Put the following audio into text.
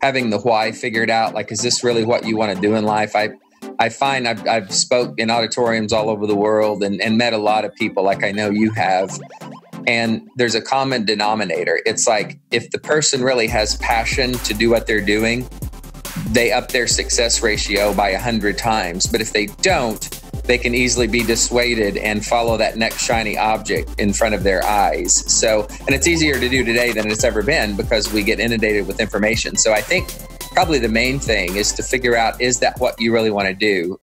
having the why figured out, like, is this really what you want to do in life? I find I've spoke in auditoriums all over the world and met a lot of people like I know you have. And there's a common denominator. It's like, if the person really has passion to do what they're doing, they up their success ratio by 100 times. But if they don't, they can easily be dissuaded and follow that next shiny object in front of their eyes. So, and it's easier to do today than it's ever been because we get inundated with information. So I think probably the main thing is to figure out, is that what you really want to do?